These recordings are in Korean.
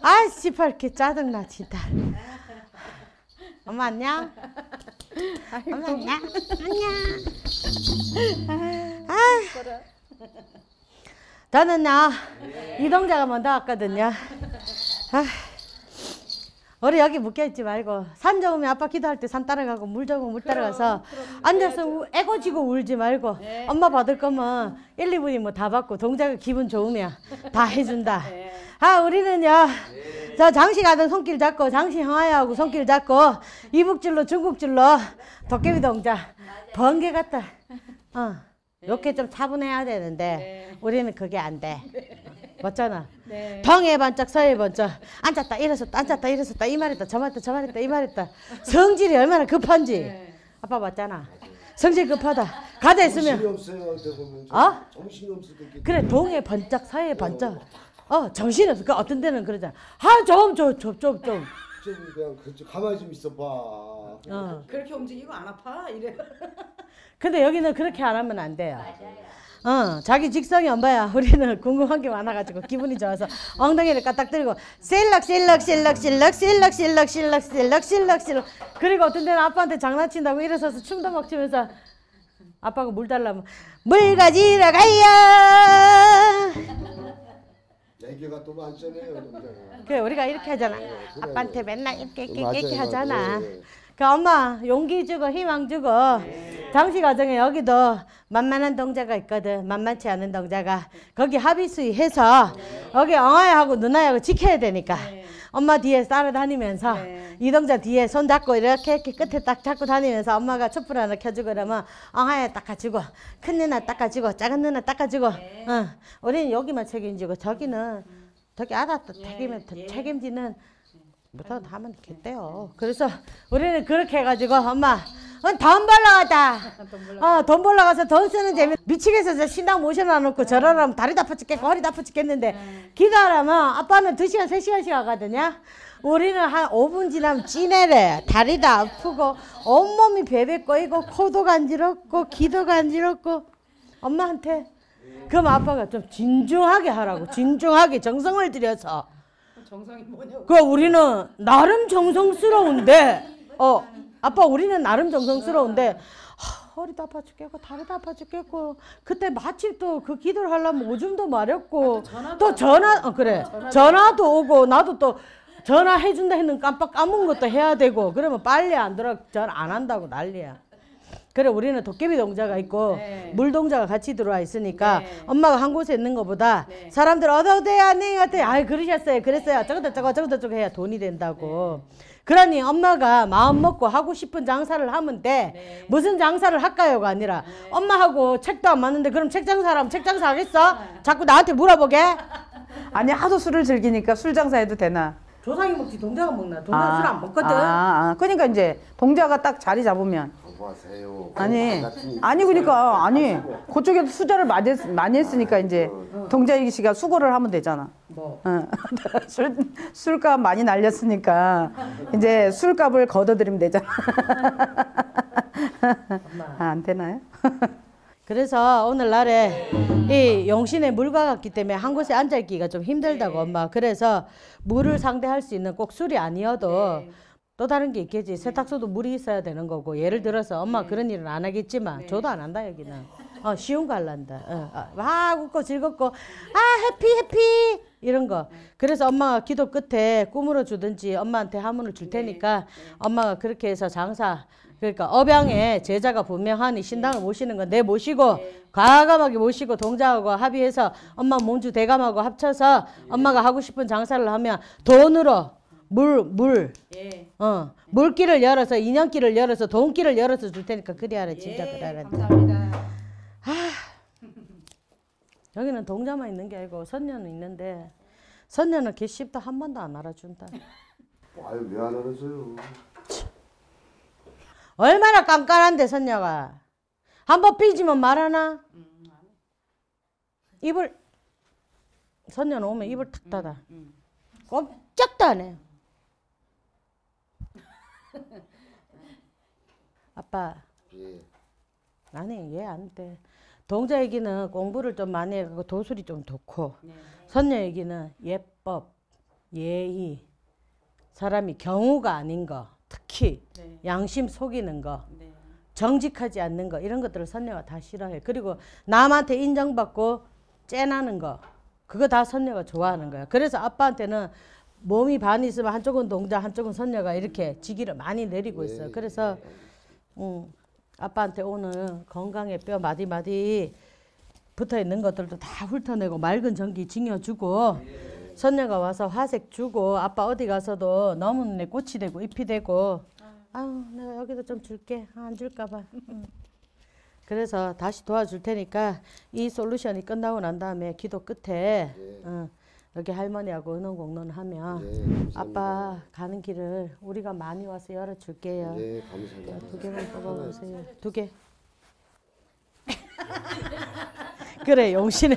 아 씨발 이렇게 짜증나 진짜. 엄마 안녕? 아이고. 엄마 안녕? 안녕. 아, 저는요 이동자가 먼저 왔거든요. 아, 우리 여기 묶여있지 말고 산 적으면 아빠 기도할 때 산 따라가고 물 적으면 물 따라가서 앉아서 애고지고 울지 말고. 네. 엄마 받을 거면 1, 2분이 뭐 다 받고 동자가 기분 좋으면 다 해준다. 네. 아 우리는요. 네. 저 장시 가던 손길 잡고 장시 형아야하고 손길 잡고 이북질로 중국질로 도깨비 동자 번개 같다. 어 이렇게 좀 차분해야 되는데 우리는 그게 안 돼. 맞잖아. 네. 동해 반짝 서해 번쩍 앉았다 일어섰다 앉았다 일어섰다 이 말했다 저 말했다 저 말했다 이 말했다. 성질이 얼마나 급한지. 네. 아빠 맞잖아. 성질 급하다. 가다 있으면 정신이 없어요. 어? 정신이 없을 때 그래 동해 번쩍 서해 번쩍 어 정신이 없어. 그 어떤 데는 그러잖아. 아 좀 그냥 가만히 좀 있어봐. 어. 그렇게 움직이고 안 아파 이래. 근데 여기는 그렇게 안 하면 안 돼요. 맞아요. 어, 자기 직성이 엄마야. 우리는 궁금한 게 많아가지고 기분이 좋아서 엉덩이를 까딱 들고 실럭실럭. 그리고 어떤 데는 아빠한테 장난친다고 일어서서 춤도 막 추면서 아빠가 물 달라면 물 가지러 가야. 애기가 또 많잖아요. 그래 우리가 이렇게 하잖아. 아빠한테 맨날 이렇게 하잖아. 그 엄마 용기 주고 희망 주고. 네. 장시 가정에 여기도 만만한 동자가 있거든. 만만치 않은 동자가 거기 합의수위 해서. 네. 여기 엉아야하고 누나야하고 지켜야 되니까. 네. 엄마 뒤에 따라다니면서. 네. 이 동자 뒤에 손 잡고 이렇게 끝에 딱 잡고 다니면서 엄마가 촛불 하나 켜주고 그러면 엉아야 닦아주고 큰 누나 닦아주고 작은 누나 닦아주고. 네. 응. 우리는 여기만 책임지고 저기는 저기 알았다. 예. 책임지는 못하면 하면 겠대요. 그래서 우리는 그렇게 해가지고 엄마 돈 벌러 가자. 어, 돈 벌러 가서 돈 쓰는 재미 미치겠어서 신당 모셔놔 놓고 저러라면 다리 다파 죽겠고 허리 다파 죽겠는데 기도하라면 아빠는 2시간 3시간씩 하거든요. 우리는 한 5분 지나면 찌내래. 다리도 아프고 온몸이 베베 꼬이고 코도 간지럽고 귀도 간지럽고. 엄마한테 그럼 아빠가 좀 진중하게 하라고. 진중하게 정성을 들여서. 정성이 뭐냐고. 그 우리는 나름 정성스러운데 어 아빠 우리는 나름 정성스러운데 허리도 아파 죽겠고 다리도 아파 죽겠고 그때 마침 또 그 기도를 하려면 오줌도 마렵고 또 전화 그래 전화도 오고 나도 또 전화해준다 했는 깜빡 까먹은 것도 해야 되고 그러면 빨리 안 들어 전 안 한다고 난리야. 그래 우리는 도깨비 동자가 있고. 네. 물 동자가 같이 들어와 있으니까. 네. 엄마가 한 곳에 있는 것보다. 네. 사람들 어서오세요 안녕히 가세요 아이 그러셨어요 그랬어요 저것저것 해야 돈이 된다고. 네. 그러니 엄마가 마음 먹고 하고 싶은 장사를 하면 돼. 네. 무슨 장사를 할까요가 아니라. 네. 엄마하고 책도 안 맞는데 그럼 책 장사하면 책 장사 하겠어? 자꾸 나한테 물어보게. 아니 하도 술을 즐기니까 술 장사해도 되나? 조상이 먹지 동자가 먹나? 동자는 술 안 먹거든. 그러니까 이제 동자가 딱 자리 잡으면 하세요. 아니 그러니까 아니 그쪽에도 수저를 많이 했으니까 이제 동자이기 씨가 수고를 하면 되잖아. 뭐. 술값 많이 날렸으니까 이제 술값을 걷어들이면 되잖아. 아, 안 되나요? 그래서 오늘날에 이 용신의 물과 같기 때문에 한 곳에 앉아있기가 좀 힘들다고. 네. 엄마 그래서 물을 상대할 수 있는 꼭 술이 아니어도. 네. 또 다른 게 있겠지. 세탁소도 물이 있어야 되는 거고 예를 들어서 엄마. 네. 그런 일은 안 하겠지만. 네. 저도 안 한다 여기는. 어, 쉬운 거 할란다. 와 웃고 즐겁고 아 해피 이런 거. 그래서 엄마가 기도 끝에 꿈으로 주든지 엄마한테 하문을 줄 테니까. 네. 엄마가 그렇게 해서 장사 그러니까 업양에 제자가 분명하니 신당을 모시는 건 내 모시고. 네. 과감하게 모시고 동자하고 합의해서 엄마 몸주 대감하고 합쳐서. 네. 엄마가 하고 싶은 장사를 하면 돈으로 물. 예. 어. 예. 물길을 열어서 인연길을 열어서 돈길을 열어서 줄 테니까 그리 하라 진짜. 예, 그리 하라. 감사합니다. 아, 여기는 동자만 있는 게 아니고 선녀는 있는데 선녀는 개씹도 한 번도 안 알아준다. 아유 왜 안 알아줘요? 얼마나 깐깐한데 선녀가 한 번 삐지면 말하나? 입을 선녀는 오면 입을 탁 닫아. 꼼짝도 안 해요. 아빠. 예. 아니 얘 안 돼. 동자 얘기는 공부를 좀 많이 해서 도술이 좀 좋고. 네. 선녀 얘기는 예법 예의, 사람이 경우가 아닌 거, 특히 네. 양심 속이는 거, 네. 정직하지 않는 거, 이런 것들을 선녀가 다 싫어해요. 그리고 남한테 인정받고 째나는 거, 그거 다 선녀가 좋아하는 거야. 그래서 아빠한테는 몸이 반 있으면 한쪽은 동자, 한쪽은 선녀가 이렇게 지기를 많이 내리고 있어요. 그래서 아빠한테 오늘 건강에 뼈 마디마디 붙어있는 것들도 다 훑어내고 맑은 전기 징여주고 선녀가 와서 화색 주고 아빠 어디 가서도 너무 내 꽃이 되고 잎이 되고 아유 내가 여기도 좀 줄게. 안 줄까 봐. 그래서 다시 도와줄 테니까 이 솔루션이 끝나고 난 다음에 기도 끝에 여기 할머니하고 은혼공론 하면 네, 아빠 가는 길을 우리가 많이 와서 열어줄게요. 네, 감사합니다. 두 개만 뽑아보세요. 두 개. 그래, 용신에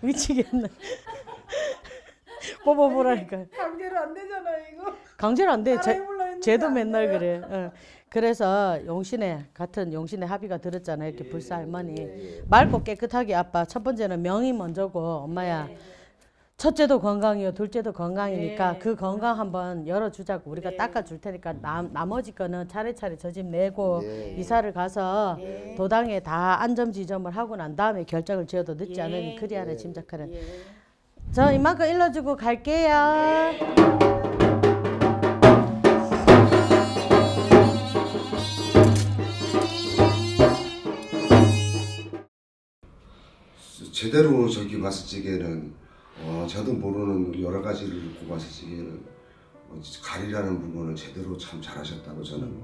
미치겠네. 뽑아보라니까. 강제로 안 되잖아, 이거. 강제로 안 돼. 쟤도 맨날 그래. 어. 그래서 용신에 같은 용신의 합의가 들었잖아요. 이렇게 예, 불사 할머니. 예, 예. 맑고 깨끗하게 아빠. 첫 번째는 명이 먼저고 엄마야. 예. 첫째도 건강이요. 둘째도 건강이니까 네. 그 건강 한번 열어주자고 우리가 네. 닦아줄 테니까 나머지 거는 차례차례 저 집 내고 네. 이사를 가서 네. 도당에 다 안점지점을 하고 난 다음에 결정을 지어도 늦지 네. 않으니 그리 안에 짐작하는. 네. 저 이만큼 일러주고 갈게요. 네. 제대로 저기 마스찌개는 저도 모르는 여러 가지를 듣고 마스찌개는 가리라는 부분을 제대로 참 잘하셨다고 저는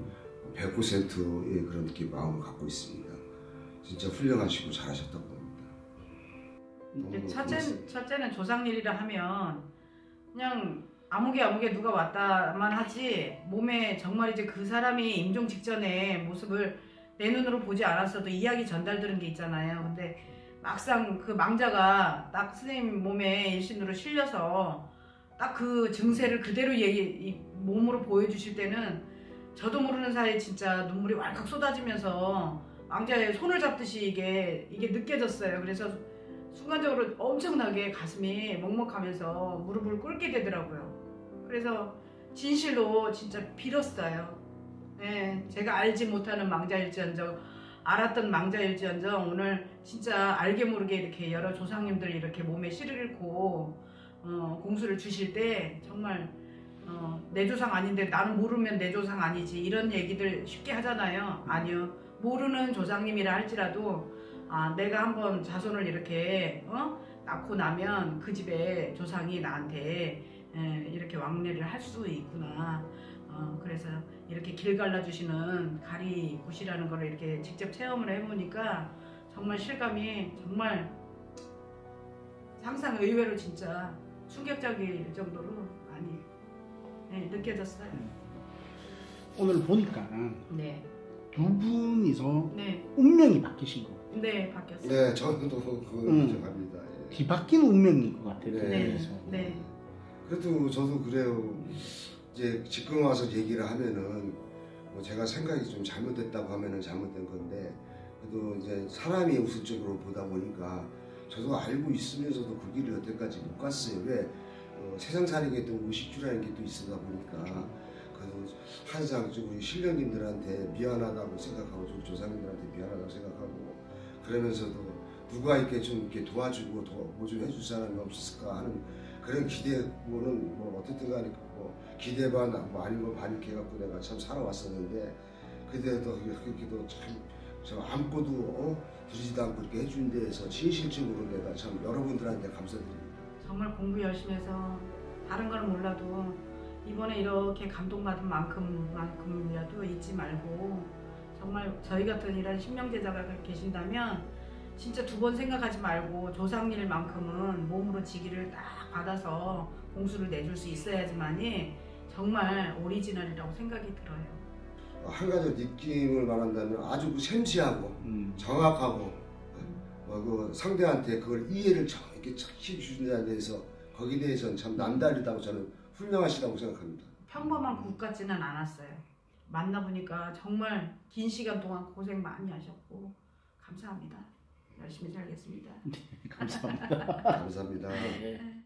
100%의 그런 느낌 마음을 갖고 있습니다. 진짜 훌륭하시고 잘하셨다고 봅니다. 첫째는 조상일이라 하면 그냥 아무개 누가 왔다만 하지 몸에 정말 이제 그 사람이 임종 직전의 모습을 내 눈으로 보지 않았어도 이야기 전달 들은 게 있잖아요. 근데 막상 그 망자가 딱 선생님 몸에 일신으로 실려서 딱 그 증세를 그대로 몸으로 보여주실 때는 저도 모르는 사이에 진짜 눈물이 왈칵 쏟아지면서 망자의 손을 잡듯이 이게 느껴졌어요. 그래서 순간적으로 엄청나게 가슴이 먹먹하면서 무릎을 꿇게 되더라고요. 그래서 진실로 진짜 빌었어요. 네, 제가 알지 못하는 망자일지언정 알았던 망자일지언정 오늘 진짜 알게 모르게 이렇게 여러 조상님들 이렇게 몸에 씨를 잃고 공수를 주실 때 정말 내 조상 아닌데 나는 모르면 내 조상 아니지 이런 얘기들 쉽게 하잖아요. 아니요, 모르는 조상님이라 할지라도 아 내가 한번 자손을 이렇게 낳고 나면 그 집에 조상이 나한테 이렇게 왕래를 할 수 있구나. 그래서 이렇게 길 갈라주시는 가리 굿이라는 걸 이렇게 직접 체험을 해보니까 정말 실감이 정말 상상 의외로 진짜 충격적일 정도로 많이 네, 느껴졌어요. 오늘 보니까 네. 두 분이서 네. 운명이 바뀌신 거. 네, 바뀌었어요. 네, 저도 그걸 인정합니다. 예. 뒤바뀐 운명인 것 같아요. 네. 네. 그래도 저도 그래요. 이제 지금 와서 얘기를 하면은 뭐 제가 생각이 좀 잘못됐다고 하면은 잘못된 건데 그래도 이제 사람이 우선적으로 보다 보니까 저도 알고 있으면서도 그 길을 여태까지 못 갔어요. 왜 세상 사는 게 또 무식주라는 게 또 있으다 보니까 그래도 항상 좀 신령님들한테 미안하다고 생각하고 좀 조상님들한테 미안하다고 생각하고 그러면서도 누가 이렇게 좀 이렇게 도와주고 뭐 좀 해줄 사람이 없을까 하는 그런 기대는 뭐 어쨌든 간에 뭐 기대 반 뭐 아닌 거 반 이렇게 해갖고 내가 참 살아왔었는데 그때도 그렇게도 참 아무것도 드리지도 않고 이렇게 해준 데에서 진실적으로 내가 참 여러분들한테 감사드립니다. 정말 공부 열심히 해서 다른 건 몰라도 이번에 이렇게 감동받은 만큼이라도 잊지 말고 정말 저희 같은 이런 신명제자가 계신다면 진짜 두 번 생각하지 말고 조상일만큼은 몸으로 지기를 딱 받아서 공수를 내줄 수 있어야지만이 정말 오리지널이라고 생각이 들어요. 한 가지 느낌을 말한다면 아주 셈시하고 정확하고 상대한테 그걸 이해를 이렇게 시켜주는 데서 거기에 대해서는 참 남다르다고 저는 훌륭하시다고 생각합니다. 평범한 굿 같지는 않았어요. 만나보니까 정말 긴 시간 동안 고생 많이 하셨고 감사합니다. 열심히 살겠습니다. 네, 감사합니다. 감사합니다. 네.